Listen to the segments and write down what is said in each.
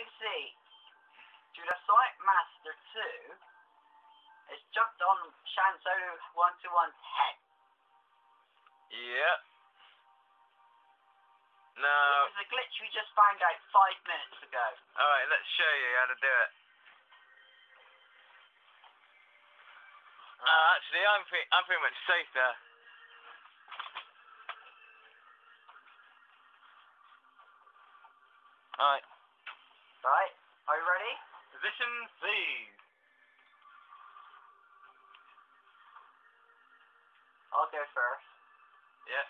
you see, to the Sightmaster 2 has jumped on Shansolo121's head. Yep. Now, it was a glitch we just found out 5 minutes ago. Alright, let's show you how to do it. Actually, I'm pretty much safe there. Alright. Right, are you ready? Position C. I'll go first. Yep.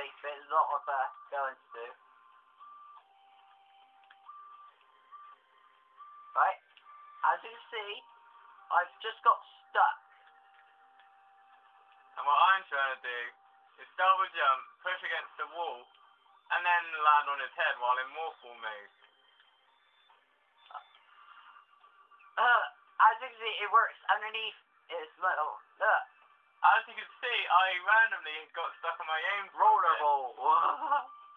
Takes a lot of going to do. Right, as you can see, I've just got stuck. And what I'm trying to do is double jump, push against the wall, and then land on his head while in morphball mode. As you can see, it works underneath his little, look. As you can see, I randomly got stuck on my own rollerball.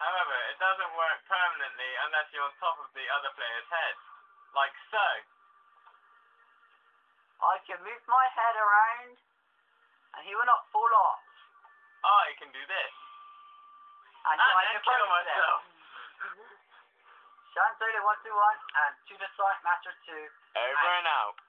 However, it doesn't work permanently unless you're on top of the other player's head. Like so. I can move my head around, and he will not fall off. I can do this. And I can kill myself. Shansolo121 and to the Sightmaster 2. Over and out.